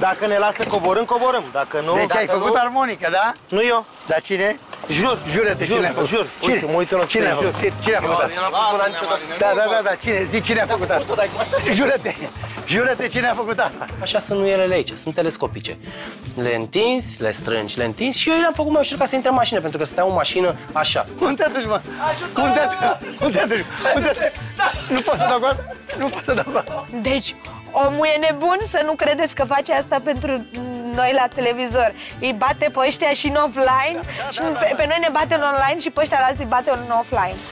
Dacă ne lasă coborâm, coborâm. Dacă nu... Deci ai făcut armonică, da? Nu eu. Dar cine? Jur. Jură-te, cine a făcut? Jur. Uite, mă uit în ochi. Cine a făcut asta? Da, da, da, cine? Zici cine a făcut asta. Jură-te. Jură-te cine a făcut asta. Așa sunt nuielele aici, sunt telescopice. Le întinzi, le strângi, le întinzi și eu le-am făcut mai ușor ca să intre în mașină, pentru că stăteam în mașină așa. Unde te duci, mă? Unde te duci? Nu pot să dau cu asta? Nu pot să dau cu asta. Deci... Omul e nebun, să nu credeți că face asta pentru noi la televizor. Îi bate pe ăștia și în offline, pe noi ne bate în online și pe ăștia la alții bate în offline.